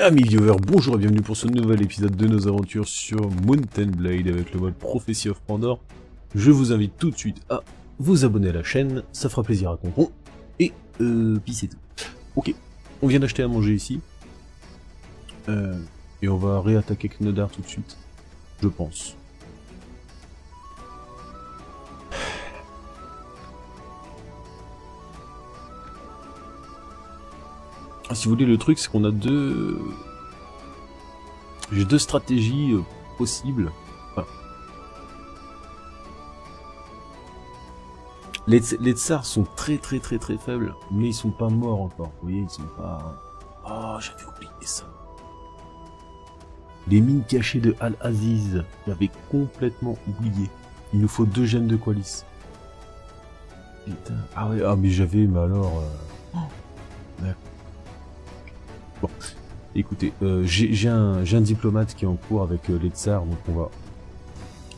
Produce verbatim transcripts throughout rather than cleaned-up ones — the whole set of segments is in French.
Amis viewers, bonjour et bienvenue pour ce nouvel épisode de nos aventures sur Mountain Blade avec le mode Prophesy of Pendor. Je vous invite tout de suite à vous abonner à la chaîne, ça fera plaisir à Tonton. Et euh, puis c'est tout. Ok, on vient d'acheter à manger ici. Euh, et on va réattaquer Kunodar tout de suite, je pense. Si vous voulez, le truc, c'est qu'on a deux... J'ai deux stratégies euh, possibles. Enfin... Les, t's les tsars sont très très très très faibles, mais ils sont pas morts encore. Vous voyez, ils sont pas... Oh, j'avais oublié ça. Les mines cachées de Al Aziz, j'avais complètement oublié. Il nous faut deux gemmes de coalice. Putain... Ah ouais, ah mais j'avais, mais alors... Euh... Oh. Bon, écoutez, euh, j'ai un, un diplomate qui est en cours avec euh, les tsars, donc on va,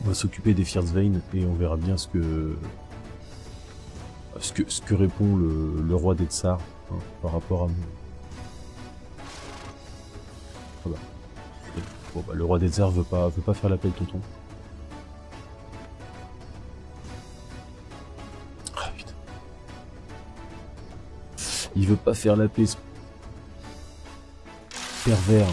on va s'occuper des Fierzwein et on verra bien ce que ce que, ce que répond le, le roi des tsars hein, par rapport à nous. Voilà. Bon, bah, le roi des tsars veut pas veut pas faire l'appel tonton. Ah putain. Il veut pas faire la paix. Pervers.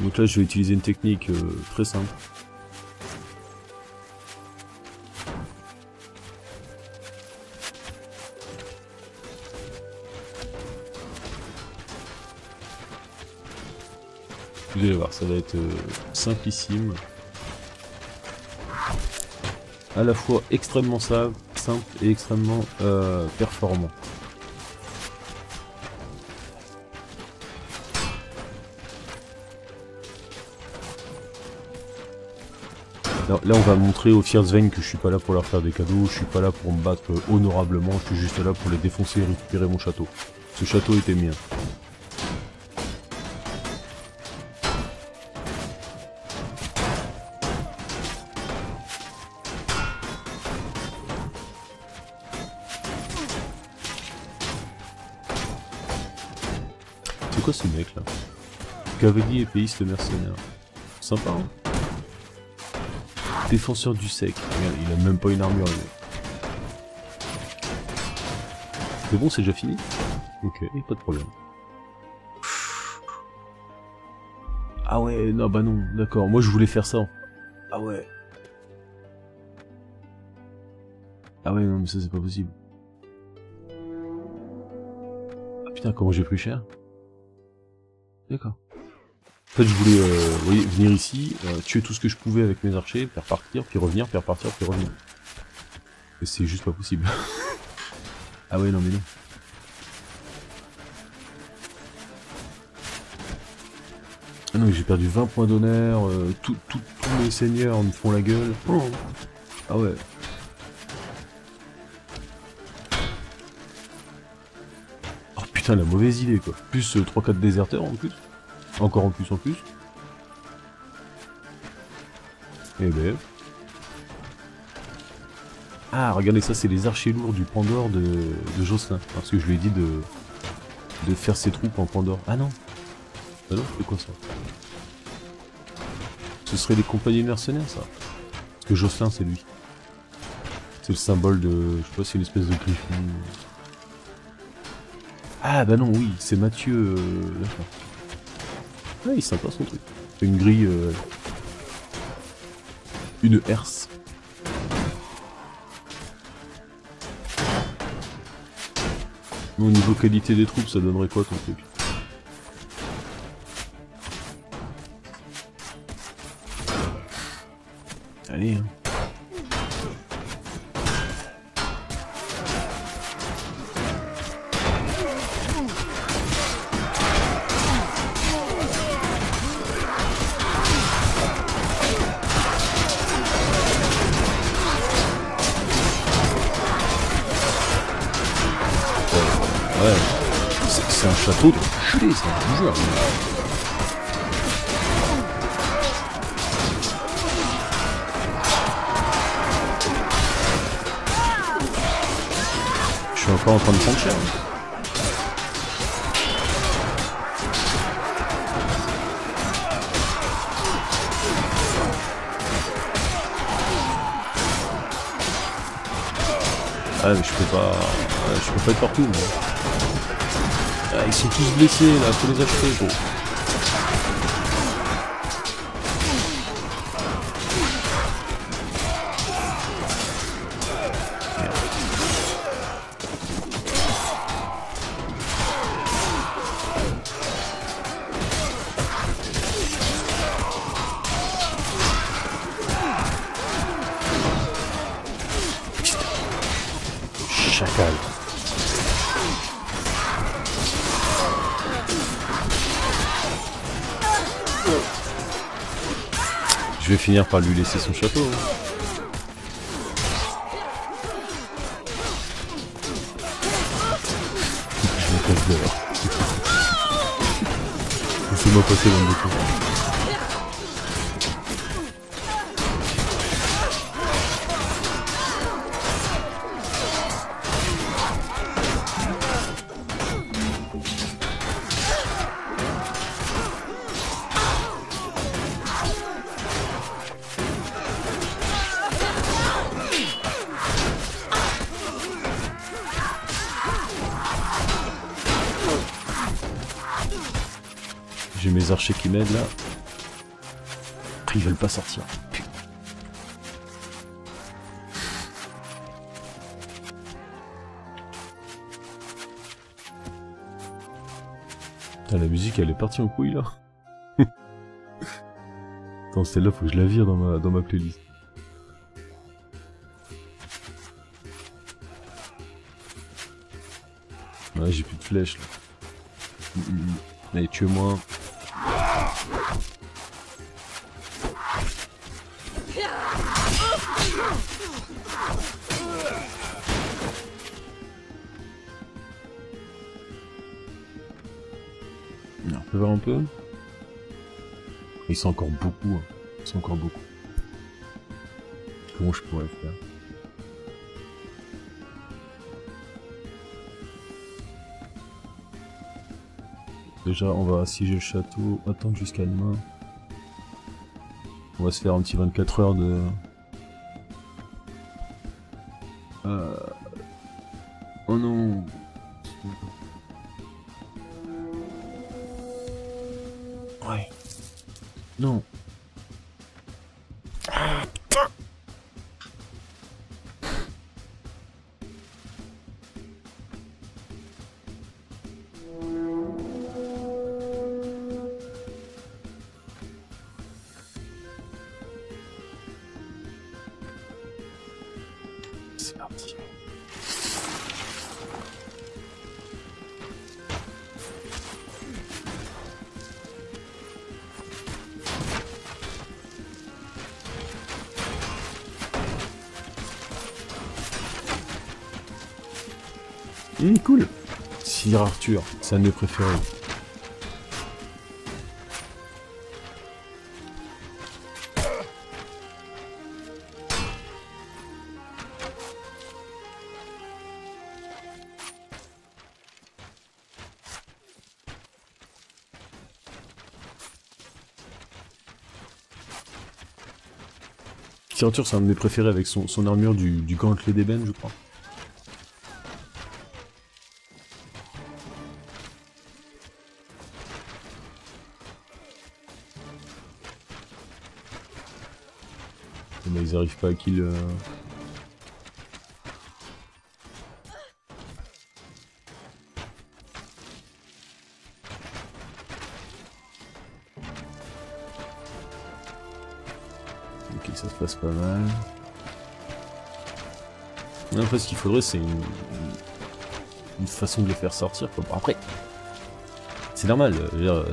Donc là je vais utiliser une technique euh, très simple. Vous allez voir, ça va être euh, simplissime. À la fois extrêmement simple et extrêmement euh, performant. Alors, là on va montrer aux Fierzwein que je suis pas là pour leur faire des cadeaux, je suis pas là pour me battre honorablement, je suis juste là pour les défoncer et récupérer mon château. Ce château était mien. C'est quoi ce mec là? Cavalier épéiste mercenaire. Sympa hein? Défenseur du sec. Regarde, il a même pas une armure. Mais bon, c'est déjà fini? Ok, pas de problème. Ah ouais, non, bah non, d'accord. Moi je voulais faire ça. Ah ouais. Ah ouais, non, mais ça c'est pas possible. Ah putain, comment j'ai pris cher? D'accord. En fait, je voulais euh, vous voyez, venir ici, euh, tuer tout ce que je pouvais avec mes archers, faire partir, puis revenir, faire partir, puis revenir. Mais c'est juste pas possible. Ah ouais, non mais non. Ah non, j'ai perdu vingt points d'honneur, euh, tous mes seigneurs me font la gueule. Oh. Ah ouais. Putain, la mauvaise idée quoi, plus euh, trois quatre déserteurs en plus, encore en plus en plus. Et ben... Ah regardez ça, c'est les archers lourds du Pandore de, de Jocelyn, parce que je lui ai dit de, de faire ses troupes en Pandore. Ah non, ah non, c'est quoi ça? Ce serait des compagnies mercenaires ça, parce que Jocelyn c'est lui. C'est le symbole de, je sais pas, c'est une espèce de griffon. Ah bah non, oui, c'est Mathieu, euh, d'accord. Ah, il est sympa son truc. Une grille... Euh, une herse. Au niveau qualité des troupes, ça donnerait quoi ton truc? Allez, hein. C'est un château de culé, ça, je vous jure. suis encore en train de prendre cher. Ah mais je peux pas... Je peux pas être partout. Ah, ils sont tous blessés là, faut les acheter gros. Je vais finir par lui laisser son château. Je me cache dehors. Laissez-moi passer dans le détour. J'ai mes archers qui m'aident là. Ils veulent pas sortir. Putain. Putain, la musique elle est partie en couille là. Attends, celle-là faut que je la vire dans ma, dans ma playlist. Ouais, j'ai plus de flèches là. Allez, tuez-moi. On peut voir un peu. Ils sont encore beaucoup, hein. Ils sont encore beaucoup. Comment je pourrais faire? Déjà, on va assiéger le château, attendre jusqu'à demain. On va se faire un petit vingt-quatre heures de... Euh... Oh non. Ouais. Non. Ah, putain. C'est parti. Mmh, cool. Sir Arthur, c'est un de mes préférés. Sir Arthur, c'est un de mes préférés avec son, son armure du, du gantelet d'ébène, je crois. Mais ils arrivent pas à kill... Euh... Ok, ça se passe pas mal. Non, après, ce qu'il faudrait, c'est une... une façon de les faire sortir, quoi. Après, c'est normal.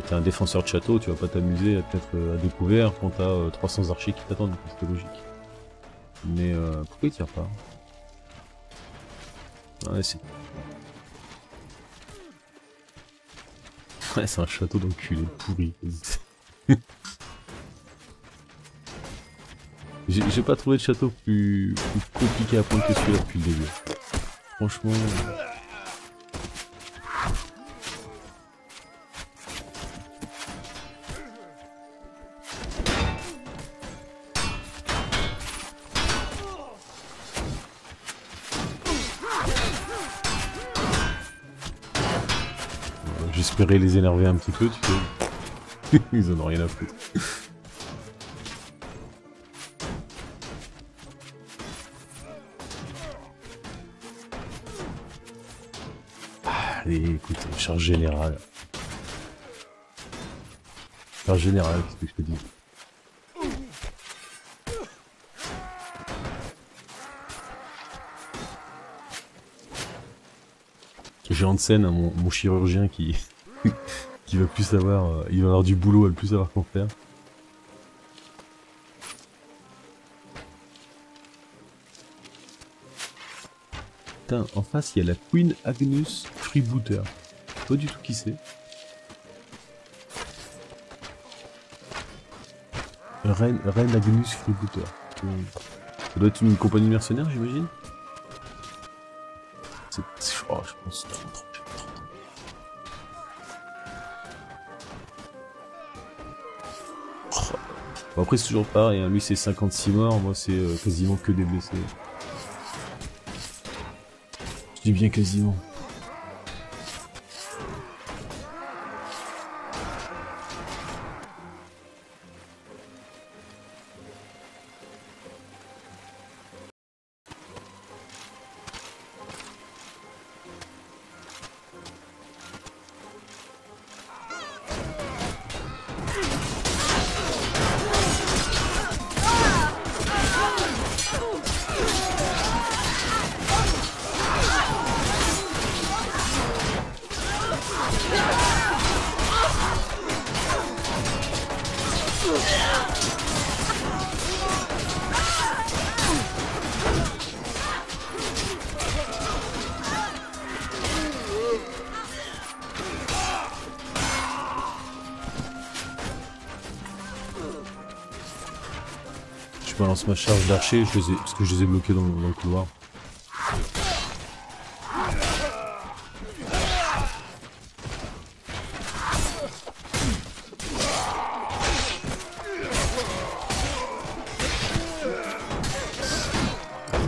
T'es un défenseur de château, tu vas pas t'amuser à peut-être à découvert quand t'as euh, trois cents archers qui t'attendent, c'est logique. Mais euh, pourquoi il tire pas? Ouais, c'est... Ouais, c'est un château d'enculé pourri. J'ai pas trouvé de château plus, plus compliqué à prendre que celui-là depuis le début. Franchement... espérer les énerver un petit peu, tu sais. Ils en ont rien à foutre. Allez, écoute, charge générale. Charge générale, c'est ce que je te dis. J'ai en scène hein, mon, mon chirurgien qui, qui va plus savoir, euh, il va avoir du boulot à ne plus savoir qu'en faire. Putain, en face il y a la Queen Agnus Freebooter. Je sais pas du tout qui c'est. Reine, Reine Agnus Freebooter. Ça doit être une compagnie mercenaire, j'imagine. Oh, je pense que c'est trop. Oh. Bon, après, c'est toujours pareil. Hein. Lui, c'est cinquante-six morts. Moi, c'est euh, quasiment que des blessés. Je dis bien quasiment. Je balance ma charge d'archer, je les ai, parce que je les ai bloqués dans, dans le couloir.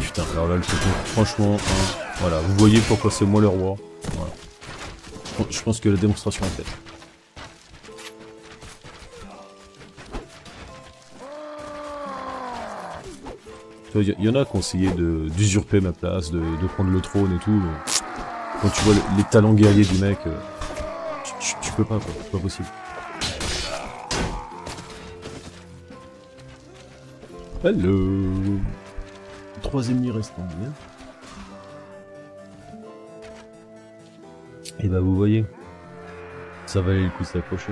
Putain, alors là le coton, franchement, hein, voilà, vous voyez pourquoi c'est moi le roi. Voilà. Je, je pense que la démonstration est faite. Il y en a qui ont essayé d'usurper ma place, de, de prendre le trône et tout, mais quand tu vois les, les talents guerriers du mec, tu, tu, tu peux pas quoi, c'est pas possible. Hello. Trois ennemis restants, bien. Et bah vous voyez, ça valait le coup de s'accrocher.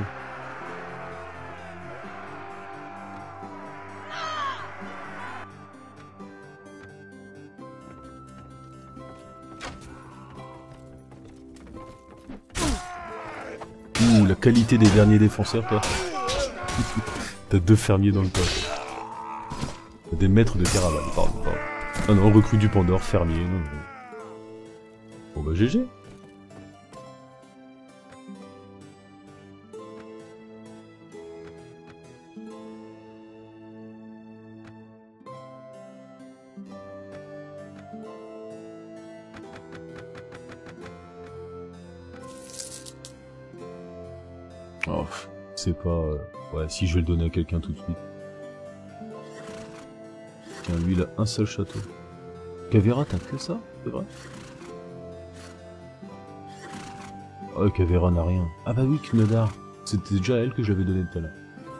Qualité des derniers défenseurs, toi. T'as deux fermiers dans le poste. T'as des maîtres de caravane, pardon, pardon. Ah non, recrue du Pandore, fermier, non, non. Bon bah G G. Oh, c'est pas... Euh... Ouais, si je vais le donner à quelqu'un tout de suite. Tiens, lui, il a un seul château. Kavera, t'as que ça? C'est vrai? Oh, Kavera n'a rien. Ah bah oui, Kunodar. C'était déjà elle que j'avais donné tout à l'heure.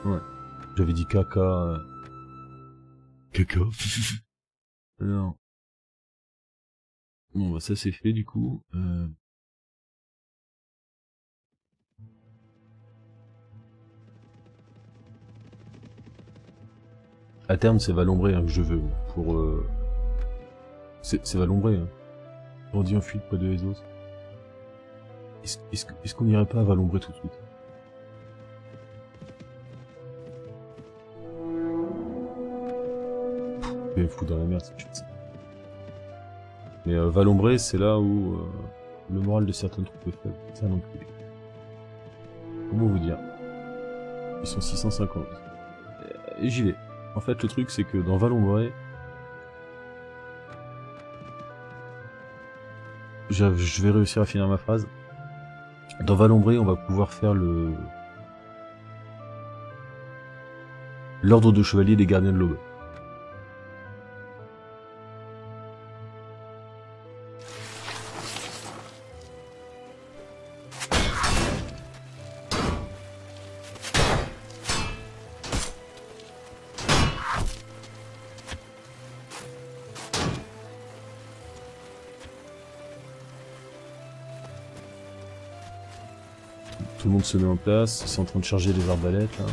Ouais. J'avais dit caca... Euh... Caca. Non. Bon, bah ça c'est fait, du coup. Euh... À terme, c'est Valombré hein, que je veux, pour... Euh... C'est Valombré, hein. On dit en fuite, pas de Ezos. Est-ce est est qu'on n'irait pas à Valombré tout de suite? Je vais me foutre dans la merde, cette chute. Mais euh, Valombré, c'est là où... Euh, le moral de certaines troupes est faible. C'est un enculé. Comment vous dire? Ils sont six cent cinquante. Et j'y vais. En fait, le truc, c'est que dans Vallombray, je vais réussir à finir ma phrase. Dans Valombré, on va pouvoir faire le... L'Ordre de Chevalier des Gardiens de l'Aube. Tout le monde se met en place, ils sont en train de charger les arbalètes là.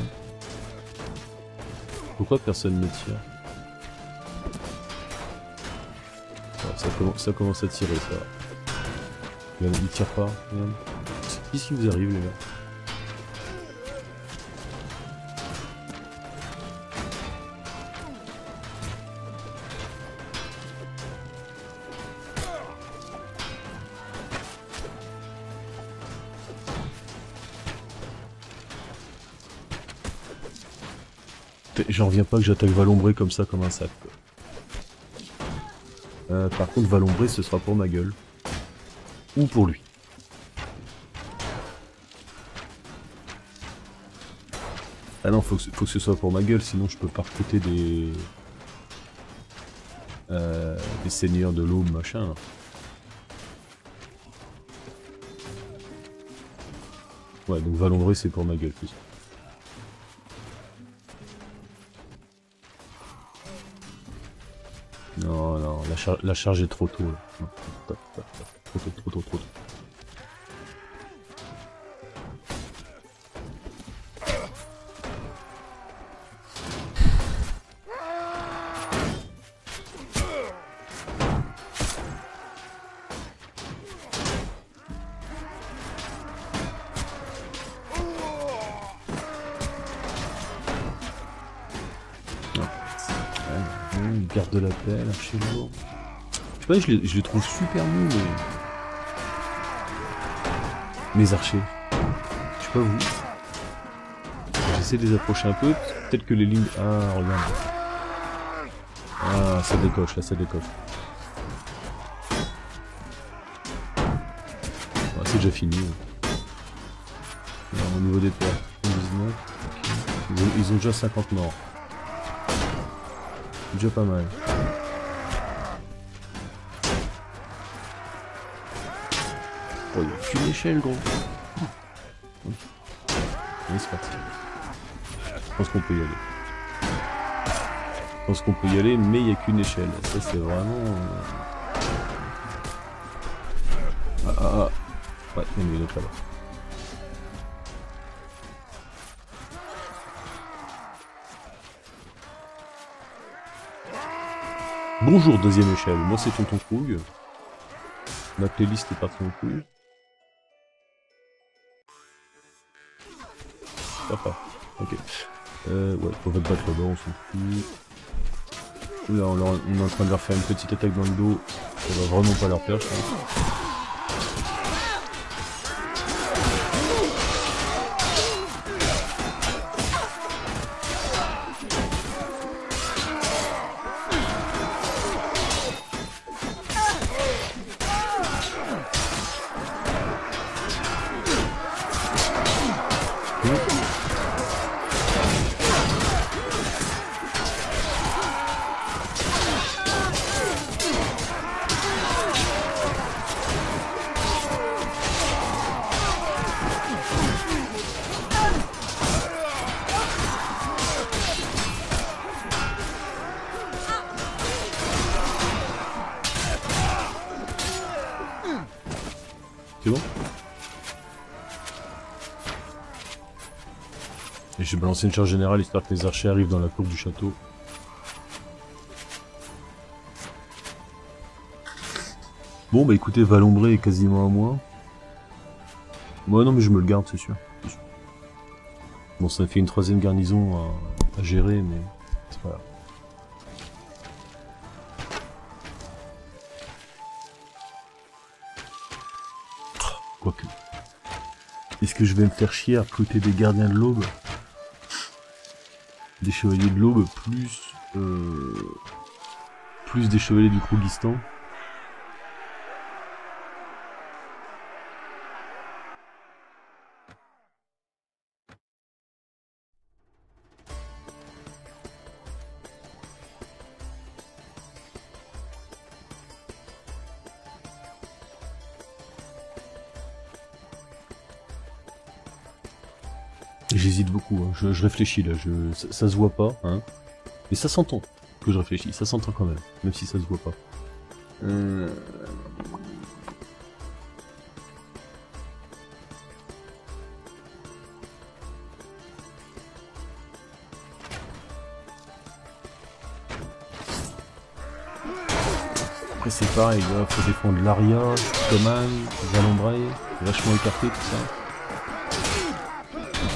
Pourquoi personne ne tire? Alors, ça, commence, ça commence à tirer ça. Ils tirent pas, regarde. Qu'est-ce qui vous arrive les gars? J'en reviens pas que j'attaque Valombré comme ça, comme un sac. Euh, par contre, Valombré, ce sera pour ma gueule. Ou pour lui. Ah non, faut que, faut que ce soit pour ma gueule, sinon je peux pas recruter des... Euh, des seigneurs de l'aube, machin. Là. Ouais, donc Valombré, c'est pour ma gueule, plus. Non, non, la, char la charge est trop tôt. Là. Trop tôt, trop tôt, trop tôt, trop tôt. Garde de la paix, l'archer lourd. Je sais pas, je les, je les trouve super nuls, mais... mes archers. Je sais pas vous. J'essaie de les approcher un peu. Peut-être que les lignes... Ah, regarde. Ah, ça décoche, là, ça décoche. Ah, c'est déjà fini. Ouais. Alors, au niveau des pertes, dix-neuf. Ils ont, ils ont déjà cinquante morts. Déjà pas mal. Oh, il a fui l'échelle, gros. Oui, c'est parti. Je pense qu'on peut y aller. Je pense qu'on peut y aller, mais il n'y a qu'une échelle. Ça, c'est vraiment... Ah, ah, ah. Ouais, il y en a une autre là-bas. Bonjour, deuxième échelle. Moi, c'est Tonton Krug. Ma playlist est partie en couille. Papa. Ok. Euh, ouais, on va battre là-bas, on s'en fout. Oula, on, leur, on est en train de leur faire une petite attaque dans le dos. Ça va vraiment pas leur plaire, je pense. C'est bon? Et j'ai balancé une charge générale histoire que les archers arrivent dans la cour du château. Bon bah écoutez, Valombré est quasiment à moi. Moi non mais je me le garde, c'est sûr. sûr. Bon, ça fait une troisième garnison à, à gérer, mais c'est pas grave. Quoique. Est-ce que je vais me faire chier à recruter des gardiens de l'aube? Des chevaliers de l'aube plus... Euh, plus des chevaliers du Krooguistan. J'hésite beaucoup, hein. je, je réfléchis là, je, ça, ça se voit pas, hein. Mais ça s'entend que je réfléchis, ça s'entend quand même, même si ça se voit pas. Euh... Après c'est pareil, il faut défendre l'aria, Thomas, Vallombray, vachement écarté tout ça.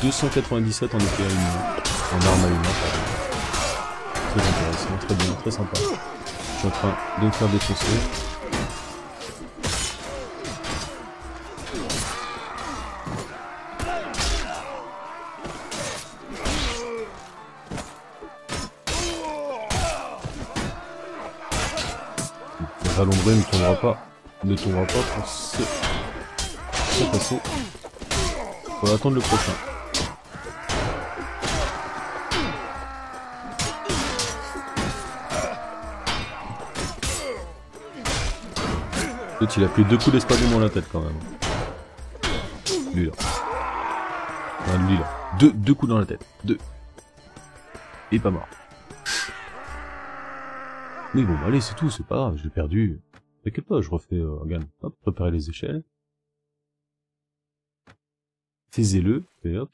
deux cent quatre-vingt-dix-sept en E P A une, en arme à une. Très intéressant, très bien, très sympa. Je suis en train de me faire défoncer. Valombré ne tombera pas, ne tombera pas pour ce, cet assaut. On va attendre le prochain. Il a pris deux coups d'espadon dans la tête quand même. Lui là. Enfin, lui là. Deux, deux coups dans la tête. Deux. Et pas mort. Mais bon, allez, c'est tout, c'est pas grave, j'ai perdu. T'inquiète pas, je refais, euh, regarde. Hop, préparer les échelles. Faisez-le, et hop.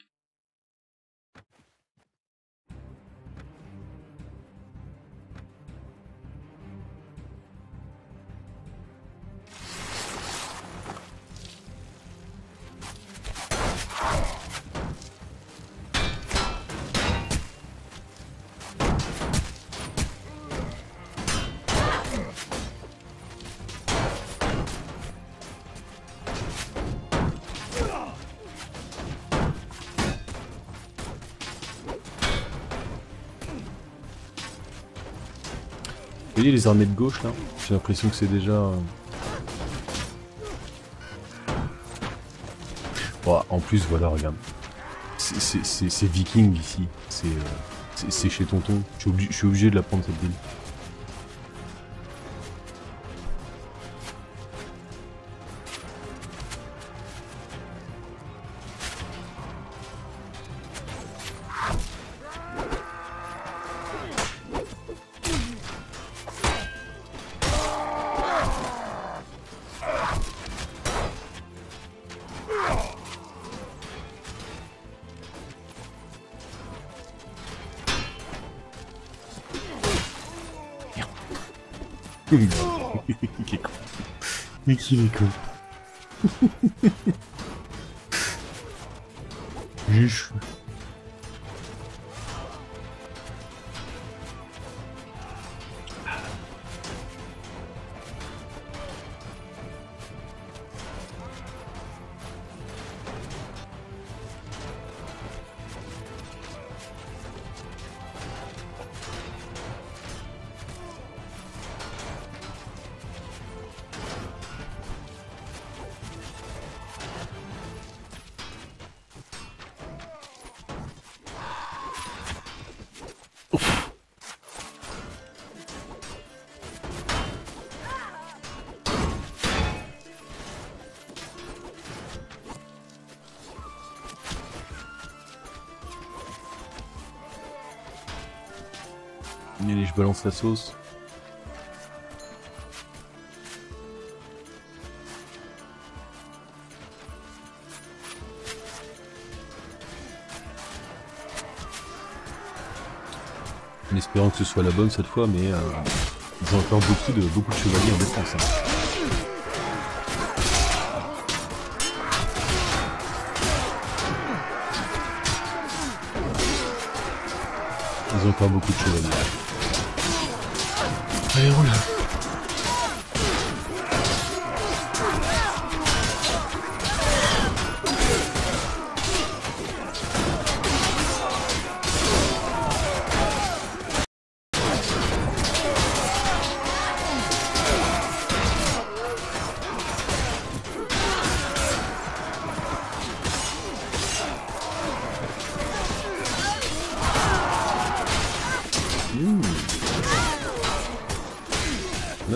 Vous voyez les armées de gauche là, j'ai l'impression que c'est déjà... Oh, en plus voilà, regarde. C'est viking ici, c'est chez tonton, je suis obligé, je suis obligé de la prendre cette ville. Mais qu'il est con. Juche. Allez, je balance la sauce. En espérant que ce soit la bonne cette fois, mais euh, ils ont encore beaucoup de, beaucoup de chevaliers en défense. Hein. Ils ont encore beaucoup de chevaliers. Allez, roule.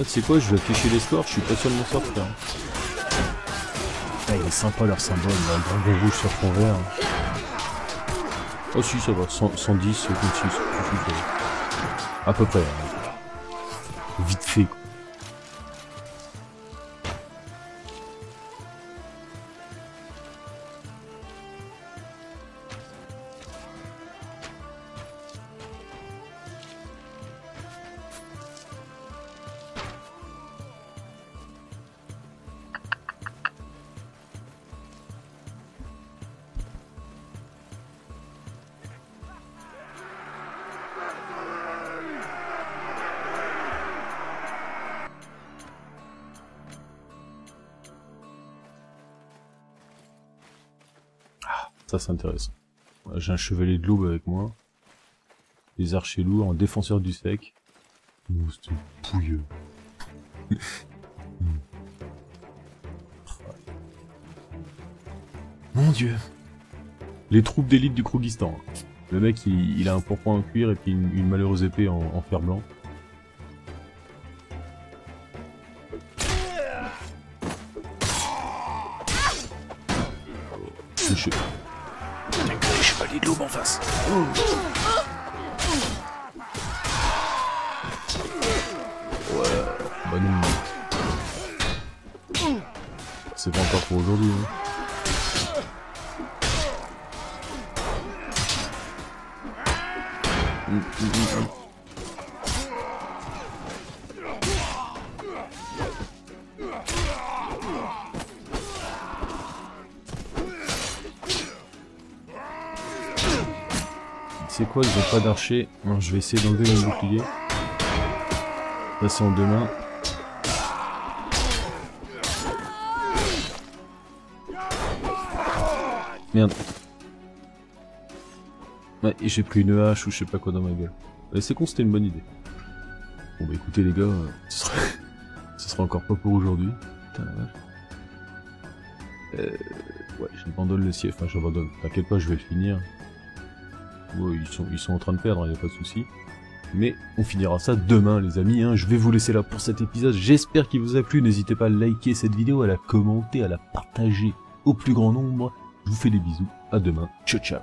C'est quoi, je vais afficher les scores, je suis pas sûr de mon sort frère. Ah, il est sympa leur symbole, là, le dragon rouge sur fond vert. Hein. Oh si, ça va, cent, cent dix, cent vingt-six, à peu près. Hein. Vite fait, quoi. Ça c'est intéressant. J'ai un chevalier de l'aube avec moi. Des archers lourds, un défenseur du sec. Ouh, c'était pouilleux. Mon dieu. Les troupes d'élite du Krooguistan. Le mec il, il a un pourpoint en cuir et puis une, une malheureuse épée en, en fer blanc. Touché. L'aube en face. Oh. Ouais, bah non. C'est pas encore pour aujourd'hui. Hein. Mmh, mmh, mmh. C'est quoi, ils n'ont pas d'archer. Je vais essayer d'enlever mon bouclier. Ça c'est en deux mains. Merde. Ouais, j'ai pris une hache ou je sais pas quoi dans ma gueule. Ouais, c'est con, c'était une bonne idée. Bon bah écoutez les gars, euh, ce, sera... ce sera encore pas pour aujourd'hui. Putain la vache. Euh... Ouais, j'abandonne le siège. Enfin, j'abandonne. T'inquiète pas, je vais le finir. Ouais, ils, sont, ils sont en train de perdre, il n'y a pas de souci. Mais on finira ça demain les amis, hein. Je vais vous laisser là pour cet épisode, j'espère qu'il vous a plu, n'hésitez pas à liker cette vidéo, à la commenter, à la partager au plus grand nombre. Je vous fais des bisous, à demain, ciao ciao.